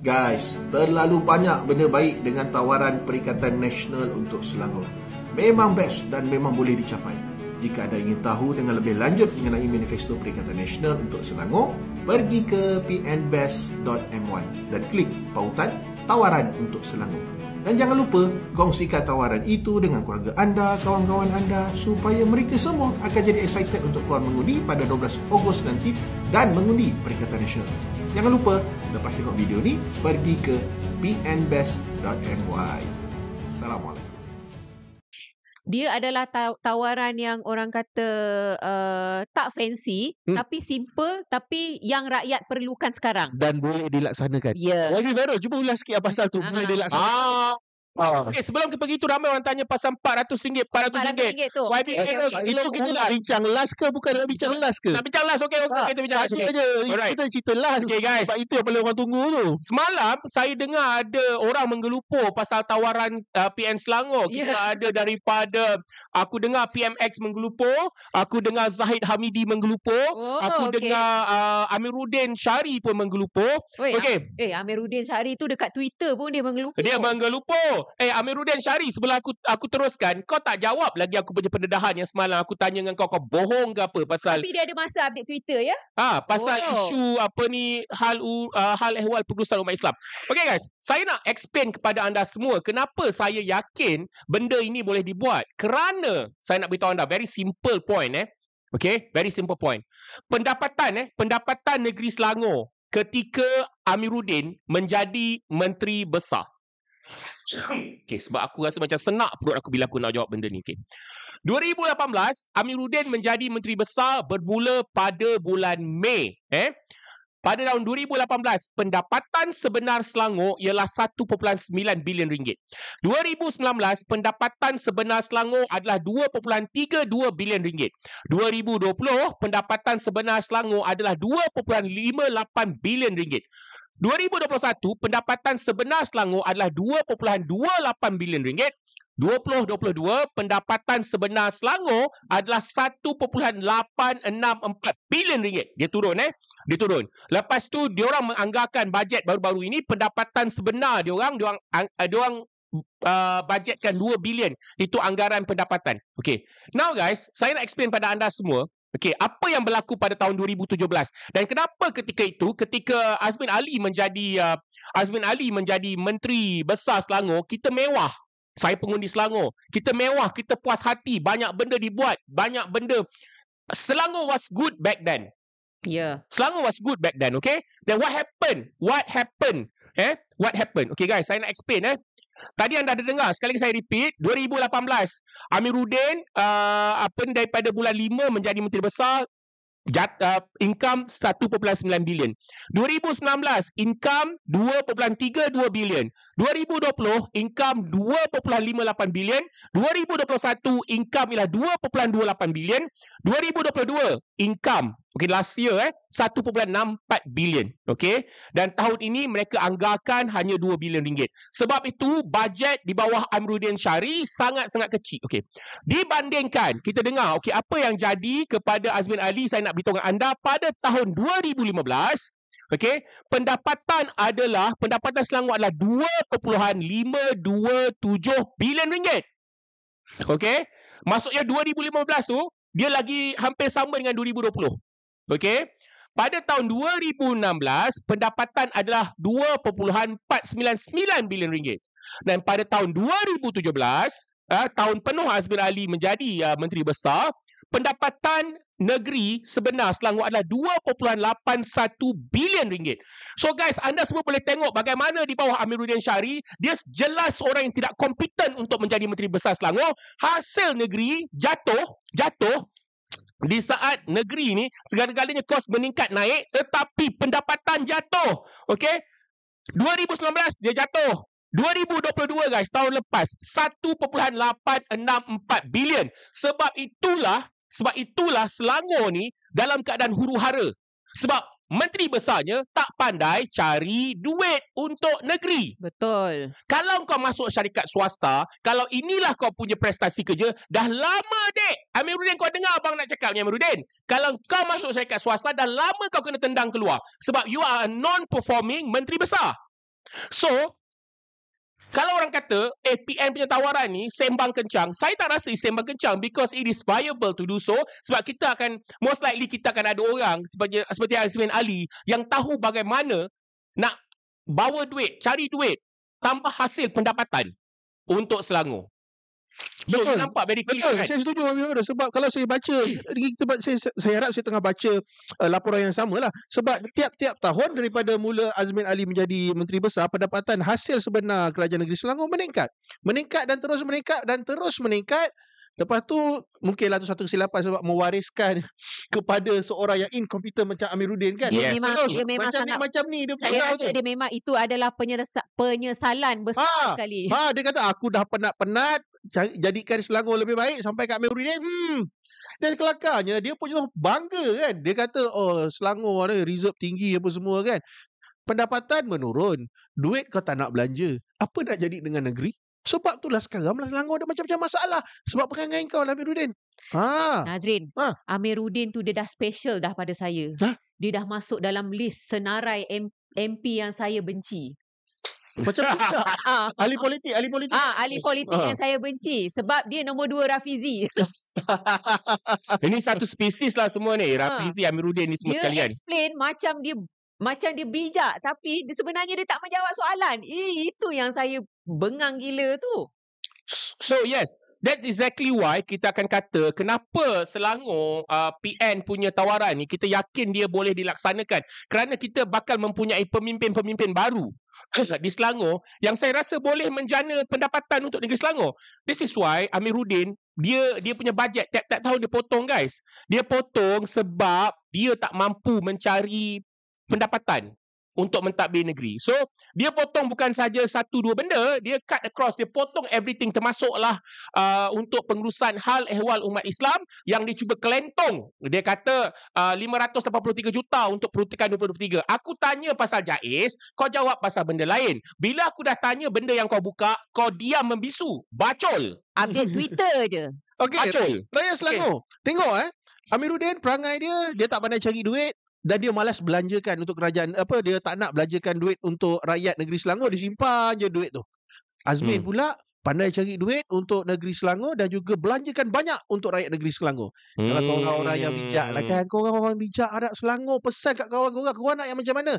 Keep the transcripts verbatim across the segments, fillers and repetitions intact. Guys, terlalu banyak benda baik dengan tawaran Perikatan Nasional untuk Selangor. Memang best dan memang boleh dicapai. Jika anda ingin tahu dengan lebih lanjut mengenai manifesto Perikatan Nasional untuk Selangor, pergi ke p n best dot m y dan klik pautan tawaran untuk Selangor. Dan jangan lupa kongsikan tawaran itu dengan keluarga anda, kawan-kawan anda, supaya mereka semua akan jadi excited untuk keluar mengundi pada dua belas Ogos nanti dan mengundi Perikatan Nasional. Jangan lupa, lepas tengok video ni, pergi ke p n best dot m y. Assalamualaikum. Dia adalah tawaran yang orang kata uh, tak fancy, hmm. tapi simple, tapi yang rakyat perlukan sekarang. Dan boleh dilaksanakan. Ya. Yeah. Wahyu Faru, cuba ulas sikit pasal tu. Boleh dilaksanakan. Ah. Ah. Okay, sebelum ke pergi tu, ramai orang tanya pasal empat ratus ringgit, empat ratus ringgit. Itu kita nak bincang last ke bukan nak bincang last ke? Nak bincang last, okey. Okay, kita bincang last. Kita cerita last. Okay guys, sebab itu yang paling orang tunggu tu. Semalam, saya dengar ada orang menggelupur pasal tawaran uh, P N Selangor. Kita yeah. ada daripada, aku dengar P M X menggelupur, aku dengar Zahid Hamidi menggelupur, oh, aku okay. dengar uh, Amirudin Syari pun menggelupur. Oi, okay. Eh, Amirudin Syari tu dekat Twitter pun dia menggelupur. Dia menggelupur. Eh, Amirudin Syari, sebelum aku aku teruskan, kau tak jawab lagi aku punya pendedahan yang semalam aku tanya dengan kau, kau bohong ke apa pasal. Tapi dia ada masa update Twitter ya. Ah, pasal oh. isu apa ni, hal uh, hal ehwal perusahaan umat Islam. Okey guys, saya nak explain kepada anda semua kenapa saya yakin benda ini boleh dibuat. Kerana saya nak beritahu anda very simple point eh. Okey, very simple point. Pendapatan eh, pendapatan negeri Selangor ketika Amirudin menjadi menteri besar. Okay, sebab aku rasa macam senak perut aku bila aku nak jawab benda ni. Okay. dua ribu lapan belas, Amirudin menjadi Menteri Besar bermula pada bulan Mei. Eh? Pada tahun dua ribu lapan belas, pendapatan sebenar Selangor ialah satu perpuluhan sembilan bilion ringgit. dua ribu sembilan belas, pendapatan sebenar Selangor adalah dua perpuluhan tiga dua bilion ringgit. dua ribu dua puluh, pendapatan sebenar Selangor adalah dua perpuluhan lima lapan bilion ringgit. dua ribu dua puluh satu, pendapatan sebenar Selangor adalah dua perpuluhan dua lapan bilion ringgit. dua ribu dua puluh dua, pendapatan sebenar Selangor adalah satu perpuluhan lapan enam empat bilion ringgit. Dia turun eh. Dia turun. Lepas tu diorang menganggarkan bajet baru-baru ini, pendapatan sebenar diorang diorang diorang Uh, bajetkan dua bilion. Itu anggaran pendapatan. Okay. Now guys, saya nak explain pada anda semua. Okay, apa yang berlaku pada tahun dua ribu tujuh belas dan kenapa ketika itu, ketika Azmin Ali menjadi uh, Azmin Ali menjadi Menteri Besar Selangor, kita mewah. Saya pengundi Selangor. Kita mewah, kita puas hati, banyak benda dibuat, banyak benda. Selangor was good back then. Yeah. Selangor was good back then, okay? Then what happened? What happened? Eh? What happened? Okay guys, saya nak explain eh. Tadi anda ada dengar, sekali lagi saya repeat, dua ribu lapan belas, Amirudin uh, apa ni, daripada bulan lima menjadi Menteri Besar, jat, uh, income satu perpuluhan sembilan bilion. dua ribu sembilan belas, income dua perpuluhan tiga dua bilion. dua ribu dua puluh, income dua perpuluhan lima lapan bilion. dua ribu dua puluh satu, income ialah dua perpuluhan dua lapan bilion. dua ribu dua puluh dua, income. Okay, last year eh, satu perpuluhan enam empat bilion. Okay. Dan tahun ini mereka anggarkan hanya dua bilion ringgit. Sebab itu bajet di bawah Amirudin Syari sangat-sangat kecil. Okay. Dibandingkan, kita dengar okay, apa yang jadi kepada Azmin Ali, saya nak beritahu anda pada tahun dua ribu lima belas, okay, pendapatan adalah, pendapatan Selangor adalah dua perpuluhan lima dua tujuh bilion ringgit. Okay. Maksudnya dua ribu lima belas tu, dia lagi hampir sama dengan dua ribu dua puluh. Okey. Pada tahun dua ribu enam belas, pendapatan adalah dua perpuluhan empat sembilan sembilan bilion ringgit. Dan pada tahun dua ribu tujuh belas, eh, tahun penuh Azmin Ali menjadi uh, Menteri Besar, pendapatan negeri sebenar Selangor adalah dua perpuluhan lapan satu bilion ringgit. So guys, anda semua boleh tengok bagaimana di bawah Amirudin Syari, dia jelas orang yang tidak kompeten untuk menjadi Menteri Besar Selangor. Hasil negeri jatuh, jatuh. Di saat negeri ini, segala-galanya kos meningkat naik, tetapi pendapatan jatuh. Okey? dua ribu sembilan belas, dia jatuh. dua ribu dua puluh dua, guys, tahun lepas, satu perpuluhan lapan enam empat bilion. Sebab itulah, sebab itulah Selangor ni dalam keadaan huru-hara. Sebab menteri besarnya tak pandai cari duit untuk negeri. Betul. Kalau kau masuk syarikat swasta, kalau inilah kau punya prestasi kerja, dah lama dek. Amirudin, kau dengar abang nak cakap ni Amirudin. Kalau kau masuk syarikat swasta, dah lama kau kena tendang keluar. Sebab you are a non-performing menteri besar. So, kalau orang kata, eh, P M punya tawaran ni sembang kencang, saya tak rasa sembang kencang because it is viable to do so, sebab kita akan, most likely kita akan ada orang seperti, seperti Azmin Ali yang tahu bagaimana nak bawa duit, cari duit, tambah hasil pendapatan untuk Selangor. So, betul, nampak very clear, betul. Kan? Saya setuju, sebab kalau saya baca, kita, saya, saya harap saya tengah baca uh, laporan yang sama lah. Sebab tiap-tiap tahun daripada mula Azmin Ali menjadi Menteri Besar, pendapatan hasil sebenar Kerajaan Negeri Selangor meningkat. Meningkat dan terus meningkat dan terus meningkat. Lepas tu, mungkinlah tu satu kesilapan sebab mewariskan kepada seorang yang inkompetent macam Amirudin, kan? Dia yes. memang, terus, dia memang macam, sangat, ni, macam ni. Dia saya rasa dia memang itu adalah penyesalan besar ha, sekali. Ha, dia kata, aku dah penat-penat, jadikan Selangor lebih baik, sampai kat Amirudin, hmm. dan kelakarnya, dia pun bangga, kan? Dia kata, oh, Selangor ada reserve tinggi apa semua, kan? Pendapatan menurun. Duit kau tak nak belanja. Apa nak jadi dengan negeri? Sebab itulah sekarang Selangor ada macam-macam masalah. Sebab perangai kau lah, Amirudin. Ha. Nazrin, ha. Amirudin tu dia dah special dah pada saya. Ha? Dia dah masuk dalam list senarai M P yang saya benci. Macam mana? Ahli politik, ahli politik. Ah, ahli politik yang saya benci. Sebab dia nombor dua Rafizi. Ini satu spesies lah semua ni. Rafizi, Amirudin ni semua dia sekalian. Dia explain macam dia... Macam dia bijak tapi sebenarnya dia tak menjawab soalan. Eh, itu yang saya bengang gila tu. So yes, that's exactly why kita akan kata kenapa Selangor uh, P N punya tawaran ni kita yakin dia boleh dilaksanakan. Kerana kita bakal mempunyai pemimpin-pemimpin baru di Selangor yang saya rasa boleh menjana pendapatan untuk negeri Selangor. This is why Amirudin, dia dia punya bajet tiap-tiap tahun dia potong, guys. Dia potong sebab dia tak mampu mencari pendapatan untuk mentadbir negeri. So, dia potong bukan saja satu dua benda, dia cut across, dia potong everything termasuklah uh, untuk pengurusan hal ehwal umat Islam yang dicuba kelentong. Dia kata uh, lima ratus lapan puluh tiga juta untuk peruntukan dua ribu dua puluh tiga. Aku tanya pasal Jais, kau jawab pasal benda lain. Bila aku dah tanya benda yang kau buka, kau diam membisu. Bacol. Update Twitter je. Okay, bacol. Raya Selangor. Okay. Tengok eh. Amirudin, perangai dia, dia tak pandai cari duit. Dan dia malas belanjakan untuk kerajaan, apa, dia tak nak belanjakan duit untuk rakyat negeri Selangor, disimpan je duit tu. Azmin hmm. pula pandai cari duit untuk negeri Selangor dan juga belanjakan banyak untuk rakyat negeri Selangor. Hmm. Kalau korang orang yang bijak lah, kan, korang orang bijak anak Selangor, pesan kat kawan-kawan, korang nak yang macam mana?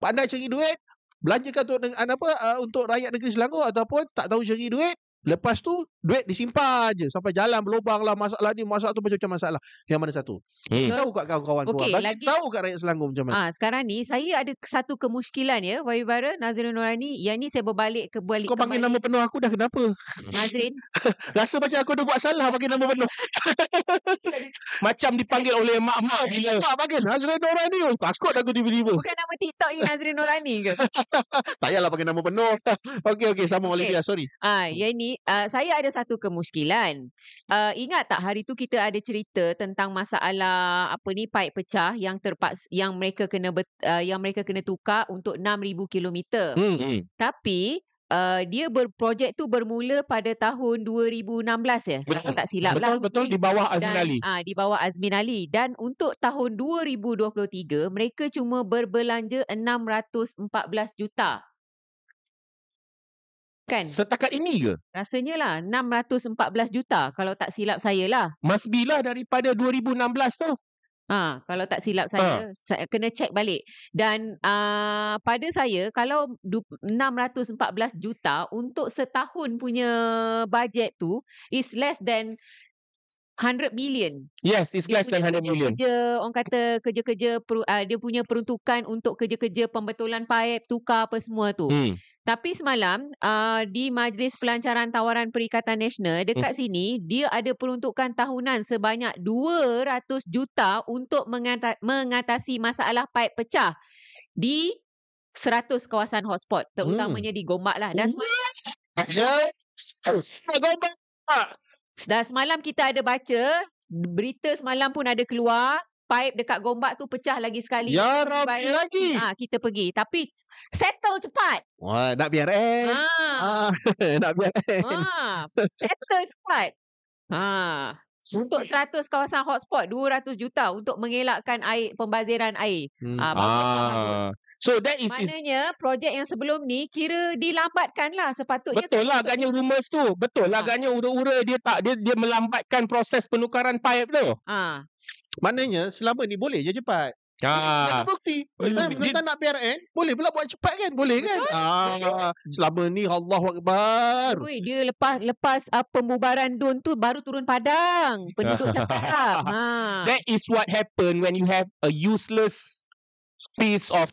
Pandai cari duit, belanjakan untuk apa untuk rakyat negeri Selangor, ataupun tak tahu cari duit, lepas tu duit disimpan je sampai jalan berlubang lah, masalah ni masalah tu macam-macam masalah. Yang mana satu? Hmm. Tahu kat kawan-kawan okay, korang. Bagi lagi, tahu kat rakyat Selangor macam mana. Ah, sekarang ni saya ada satu kemusykilan ya, Wahyu Faru, Nazrin Nurani. Yang ni saya berbalik ke balik. Kau panggil kembali. Nama penuh aku dah kenapa? Nazrin. Rasa macam aku dah buat salah panggil nama penuh. Macam dipanggil oleh mak-mak bila. Tak panggil Nazrin Nurani. Oh, takut aku tiba-tiba. Bukan nama TikTok ni Nazrin Nurani ke? Tak payahlah panggil nama penuh. Okey okey sama okay. Olivia, sorry. Ah, yang ni Uh, saya ada satu kemusykilan. Uh, ingat tak hari tu kita ada cerita tentang masalah apa ni paip pecah yang terpaksa yang mereka kena bet, uh, yang mereka kena tukar untuk enam ribu kilometer. Hmm, hmm. Tapi uh, dia ber, projek tu bermula pada tahun dua ribu enam belas ya. Betul, tak silap betul, lah. Betul di bawah Azmin Ali. Ah uh, di bawah Azmin Ali dan untuk tahun dua ribu dua puluh tiga mereka cuma berbelanja enam ratus empat belas juta. Kan? Setakat ini ke? Rasanya lah enam ratus empat belas juta kalau tak silap saya lah. Must be lah daripada dua ribu enam belas tu. Ha, kalau tak silap saya, ha. Saya kena check balik. Dan uh, pada saya kalau enam ratus empat belas juta untuk setahun punya bajet tu is less than one hundred million. Yes, it's less than one hundred million. Kerja, orang kata kerja-kerja uh, dia punya peruntukan untuk kerja-kerja pembetulan paip, tukar apa semua tu. Hmm. Tapi semalam uh, di Majlis Pelancaran Tawaran Perikatan Nasional dekat hmm. sini dia ada peruntukan tahunan sebanyak dua ratus juta untuk mengata mengatasi masalah paip pecah di seratus kawasan hotspot terutamanya hmm. di Gombak lah. Dan semalam Gombak. Dah semalam kita ada baca, berita semalam pun ada keluar, paip dekat Gombak tu pecah lagi sekali. Ya, ramai lagi. Ha, kita pergi. Tapi settle cepat. Wah, nak B R N. Ha. Ha. Nak B R N. Ha. Settle cepat. Ha. Untuk seratus kawasan hotspot, dua ratus juta untuk mengelakkan air, pembaziran air. Hmm. Uh, ah. So that is... Maknanya, projek yang sebelum ni kira dilambatkan lah sepatutnya. Betul lah agaknya rumours tu. Betul lah ha. agaknya ura-ura dia tak, dia, dia melambatkan proses penukaran pipe tu. Ha. Maknanya, selama ni boleh je cepat. Ah. Tak bukti. Hmm. Dia, tak nak P R N, boleh pula buat cepat kan? Boleh kan? Ah, selama ni Allahuakbar. Ui, dia lepas lepas uh, pembubaran D U N tu baru turun padang. Penduduk cakap. Ha. That is what happen when you have a useless piece of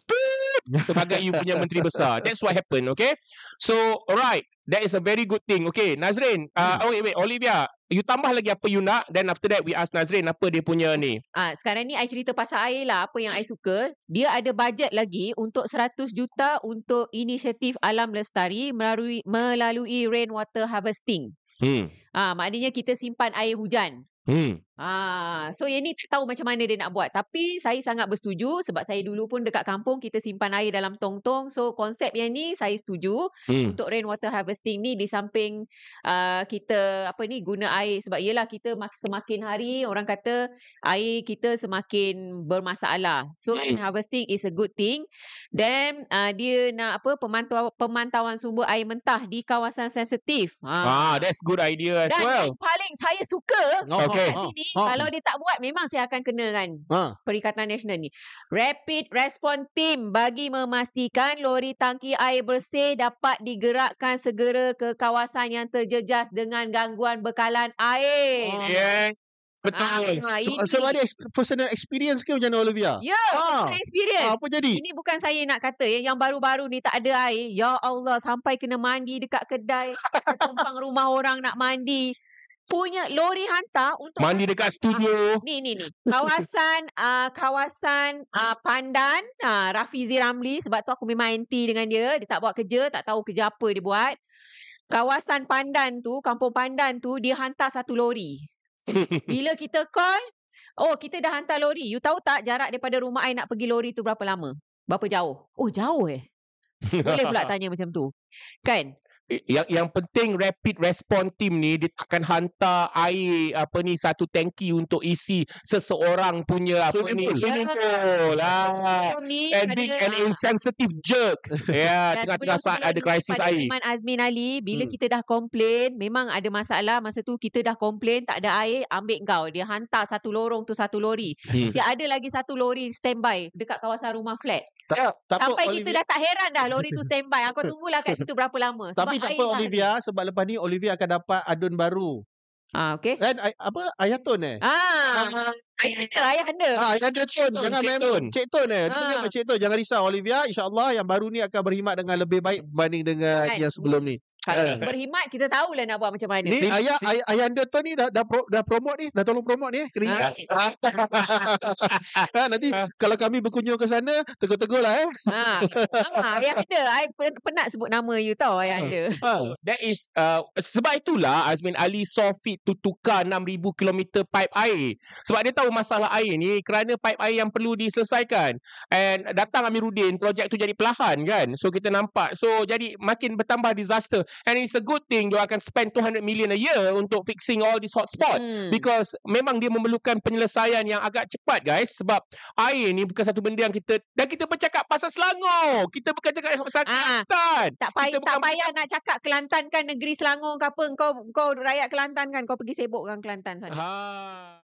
sebagai you punya menteri besar. That's what happen, okay? So, alright. That is a very good thing. Okay, Nazrin. Uh, oh, wait, wait, Olivia. You tambah lagi apa you nak. Then after that, we ask Nazrin apa dia punya ni. Ah, sekarang ni, I cerita pasal air lah. Apa yang I suka. Dia ada bajet lagi untuk seratus juta untuk inisiatif alam lestari melalui, melalui rainwater harvesting. Hmm. Ah, maknanya kita simpan air hujan. Hmm. Ah, so yang ni tak tahu macam mana dia nak buat. Tapi saya sangat bersetuju sebab saya dulu pun dekat kampung kita simpan air dalam tong-tong. So konsep yang ni saya setuju hmm. untuk rainwater harvesting ni di samping uh, kita apa ni guna air sebab yelah kita semakin hari orang kata air kita semakin bermasalah. So rain hmm. harvesting is a good thing. Then uh, dia nak apa pemantau pemantauan sumber air mentah di kawasan sensitif. Ah, ah that's good idea as Dan well. Dan paling saya suka. No. Okay. Kat sini, oh. kalau dia tak buat memang saya akan kena kan ha. Perikatan Nasional ni. Rapid Response Team bagi memastikan lori tangki air bersih dapat digerakkan segera ke kawasan yang terjejas dengan gangguan bekalan air. Oh. Yeah. Betul. Ah, so, so ada personal experience ke macam mana Olivia? Ya, yeah, ah. personal experience. Ah, apa jadi? Ini bukan saya nak kata ya, yang baru-baru ni tak ada air. Ya Allah, sampai kena mandi dekat kedai, tumpang rumah orang nak mandi. Punya lori hantar untuk mandi dekat studio. Ah, ni ni ni. Kawasan uh, kawasan uh, Pandan, uh, Rafizi Ramli sebab tu aku memang anti dengan dia, dia tak buat kerja, tak tahu kerja apa dia buat. Kawasan Pandan tu, Kampung Pandan tu dia hantar satu lori. Bila kita call, oh kita dah hantar lori. You tahu tak jarak daripada rumah I nak pergi lori tu berapa lama? Berapa jauh? Oh, jauh eh. Boleh pula tanya macam tu. Kan? Yang yang penting rapid response team ni dia takkan hantar air apa ni satu tangki untuk isi seseorang punya apa ni swimming pool lah and big and insensitive jerk ya tengah-tengah saat ada krisis air. Azmin Ali bila hmm. kita dah komplain memang ada masalah masa tu kita dah komplain tak ada air ambil kau dia hantar satu lorong tu satu lori hmm. dia ada lagi satu lori standby dekat kawasan rumah flat tak, sampai tak kita Olivia. Dah tak heran dah lori tu standby aku tunggulah kat situ berapa lama sebab tapi tak apa Olivia hari. Sebab lepas ni Olivia akan dapat adun baru. Ah okey. Kan apa ayah Tun eh? Ah. Ayah ayah anda. Ah ayah Tun jangan main Tun. Cik Tun eh. Dia ah. Cik Tun jangan risau Olivia insya-Allah yang baru ni akan berkhidmat dengan lebih baik berbanding dengan kan. Yang sebelum ni. Uh. Berkhidmat kita tahulah nak buat macam mana. Ni ayah ayah, ayah anda Tun ni dah dah, pro, dah promote ni, dah tolong promote ni eh. Keringat. Ah. ha, nanti ah. kalau kami berkunjung ke sana tegur-tegurlah eh. Ha. Ah, ayah anda, I penat sebut nama you tau ayah anda. Ah. That is uh, sebab itulah Azmin Ali saw fit to tukar enam ribu kilometer pipe air sebab dia tahu masalah air ni kerana pipe air yang perlu diselesaikan and datang Amirudin projek tu jadi perlahan kan so kita nampak so jadi makin bertambah disaster and it's a good thing you akan spend two hundred million a year untuk fixing all these hotspot hmm. because memang dia memerlukan penyelesaian yang agak cepat guys sebab air ni bukan satu benda yang kita dan kita bercakap pasal Selangor kita bukan cakap pasal Aa, Kelantan tak, pay- tak payah nak cakap Kelantan kan negeri Selangor ke apa kau, kau rakyat Kelantan kan kau pergi sibuk dengan Kelantan sana. Ha.